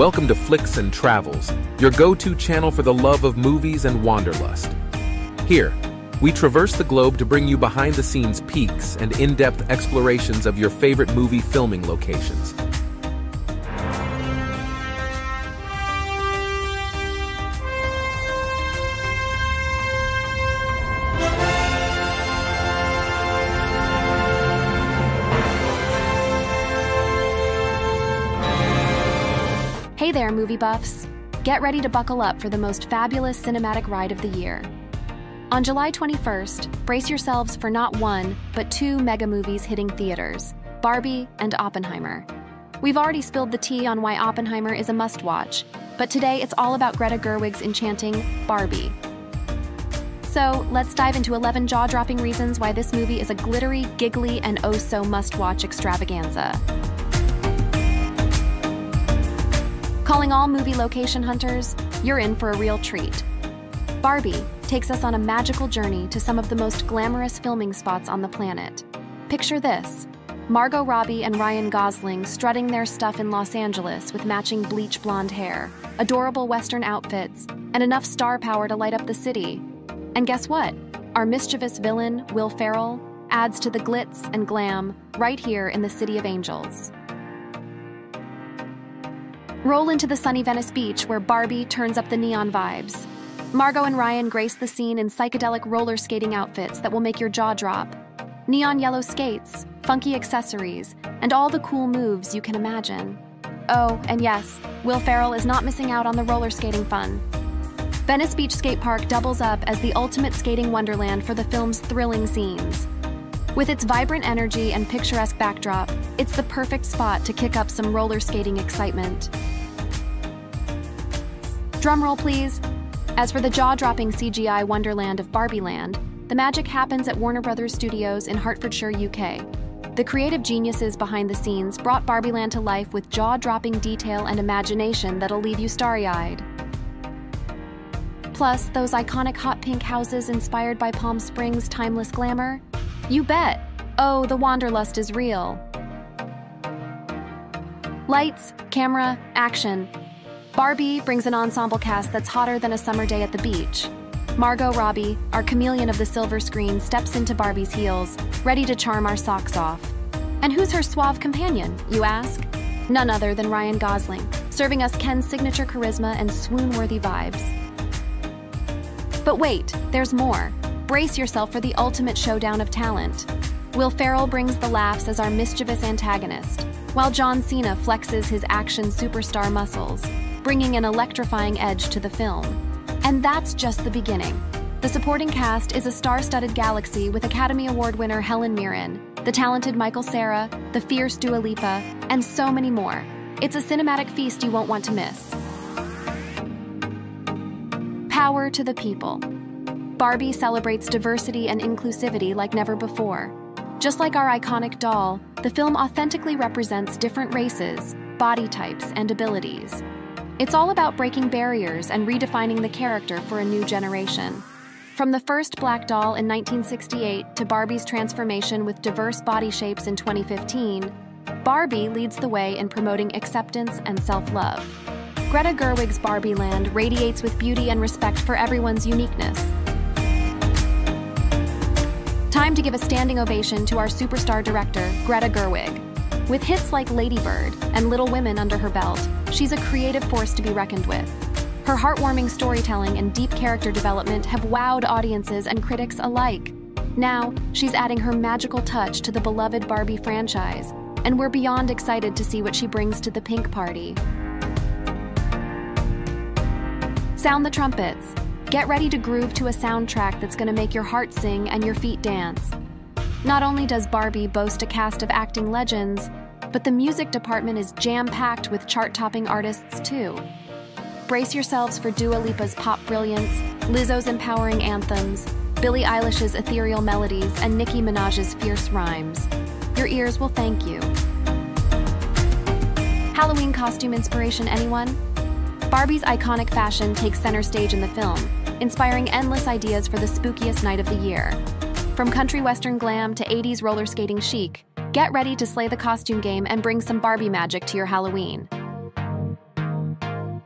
Welcome to Flicks and Travels, your go-to channel for the love of movies and wanderlust. Here, we traverse the globe to bring you behind-the-scenes peeks and in-depth explorations of your favorite movie filming locations. Hey there, movie buffs. Get ready to buckle up for the most fabulous cinematic ride of the year. On July 21st, brace yourselves for not one, but two mega movies hitting theaters, Barbie and Oppenheimer. We've already spilled the tea on why Oppenheimer is a must-watch, but today it's all about Greta Gerwig's enchanting Barbie. So let's dive into 11 jaw-dropping reasons why this movie is a glittery, giggly, and oh-so must-watch extravaganza. Calling all movie location hunters, you're in for a real treat. Barbie takes us on a magical journey to some of the most glamorous filming spots on the planet. Picture this: Margot Robbie and Ryan Gosling strutting their stuff in Los Angeles with matching bleach blonde hair, adorable Western outfits, and enough star power to light up the city. And guess what? Our mischievous villain, Will Ferrell, adds to the glitz and glam right here in the City of Angels. Roll into the sunny Venice Beach, where Barbie turns up the neon vibes. Margot and Ryan grace the scene in psychedelic roller skating outfits that will make your jaw drop. Neon yellow skates, funky accessories, and all the cool moves you can imagine. Oh, and yes, Will Ferrell is not missing out on the roller skating fun. Venice Beach Skatepark doubles up as the ultimate skating wonderland for the film's thrilling scenes. With its vibrant energy and picturesque backdrop, it's the perfect spot to kick up some roller skating excitement. Drumroll, please. As for the jaw-dropping CGI wonderland of Barbieland, the magic happens at Warner Brothers Studios in Hertfordshire, UK. The creative geniuses behind the scenes brought Barbieland to life with jaw-dropping detail and imagination that'll leave you starry-eyed. Plus, those iconic hot pink houses inspired by Palm Springs' timeless glamour? You bet! Oh, the wanderlust is real. Lights, camera, action. Barbie brings an ensemble cast that's hotter than a summer day at the beach. Margot Robbie, our chameleon of the silver screen, steps into Barbie's heels, ready to charm our socks off. And who's her suave companion, you ask? None other than Ryan Gosling, serving us Ken's signature charisma and swoon-worthy vibes. But wait, there's more. Brace yourself for the ultimate showdown of talent. Will Ferrell brings the laughs as our mischievous antagonist, while John Cena flexes his action superstar muscles, bringing an electrifying edge to the film. And that's just the beginning. The supporting cast is a star-studded galaxy with Academy Award winner Helen Mirren, the talented Michael Cera, the fierce Dua Lipa, and so many more. It's a cinematic feast you won't want to miss. Power to the people. Barbie celebrates diversity and inclusivity like never before. Just like our iconic doll, the film authentically represents different races, body types, and abilities. It's all about breaking barriers and redefining the character for a new generation. From the first black doll in 1968 to Barbie's transformation with diverse body shapes in 2015, Barbie leads the way in promoting acceptance and self-love. Greta Gerwig's Barbieland radiates with beauty and respect for everyone's uniqueness. Time to give a standing ovation to our superstar director, Greta Gerwig. With hits like Lady Bird and Little Women under her belt, she's a creative force to be reckoned with. Her heartwarming storytelling and deep character development have wowed audiences and critics alike. Now, she's adding her magical touch to the beloved Barbie franchise, and we're beyond excited to see what she brings to the pink party. Sound the trumpets. Get ready to groove to a soundtrack that's going to make your heart sing and your feet dance. Not only does Barbie boast a cast of acting legends, but the music department is jam-packed with chart-topping artists too. Brace yourselves for Dua Lipa's pop brilliance, Lizzo's empowering anthems, Billie Eilish's ethereal melodies, and Nicki Minaj's fierce rhymes. Your ears will thank you. Halloween costume inspiration, anyone? Barbie's iconic fashion takes center stage in the film, inspiring endless ideas for the spookiest night of the year. From country western glam to 80s roller skating chic, get ready to slay the costume game and bring some Barbie magic to your Halloween.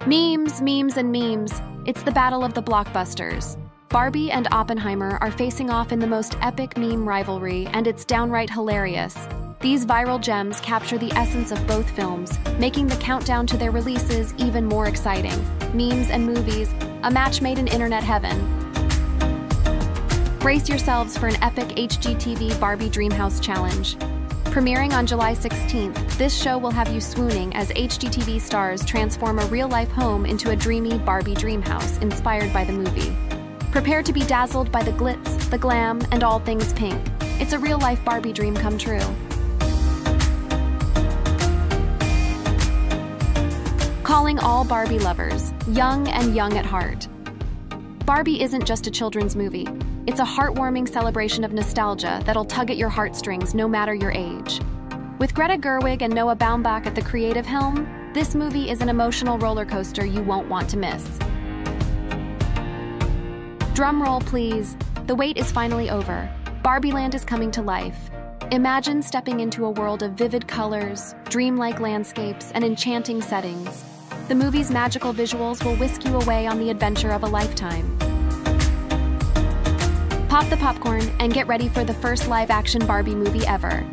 Memes, memes, and memes. It's the battle of the blockbusters. Barbie and Oppenheimer are facing off in the most epic meme rivalry, and it's downright hilarious. These viral gems capture the essence of both films, making the countdown to their releases even more exciting. Memes and movies, a match made in internet heaven. Brace yourselves for an epic HGTV Barbie Dreamhouse Challenge. Premiering on July 16th, this show will have you swooning as HGTV stars transform a real-life home into a dreamy Barbie dreamhouse inspired by the movie. Prepare to be dazzled by the glitz, the glam, and all things pink. It's a real-life Barbie dream come true. Calling all Barbie lovers, young and young at heart. Barbie isn't just a children's movie. It's a heartwarming celebration of nostalgia that'll tug at your heartstrings no matter your age. With Greta Gerwig and Noah Baumbach at the creative helm, this movie is an emotional roller coaster you won't want to miss. Drumroll, please. The wait is finally over. Barbieland is coming to life. Imagine stepping into a world of vivid colors, dreamlike landscapes, and enchanting settings. The movie's magical visuals will whisk you away on the adventure of a lifetime. Pop the popcorn and get ready for the first live-action Barbie movie ever.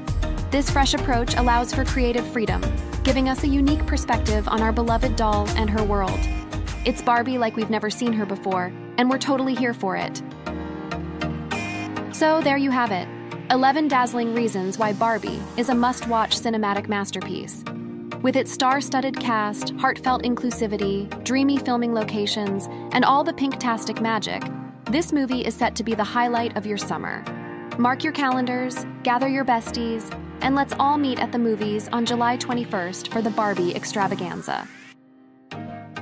This fresh approach allows for creative freedom, giving us a unique perspective on our beloved doll and her world. It's Barbie like we've never seen her before, and we're totally here for it. So there you have it, 11 dazzling reasons why Barbie is a must-watch cinematic masterpiece. With its star-studded cast, heartfelt inclusivity, dreamy filming locations, and all the pink-tastic magic, this movie is set to be the highlight of your summer. Mark your calendars, gather your besties, and let's all meet at the movies on July 21st for the Barbie extravaganza.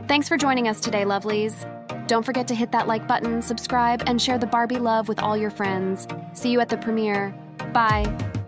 Thanks for joining us today, lovelies. Don't forget to hit that like button, subscribe, and share the Barbie love with all your friends. See you at the premiere. Bye.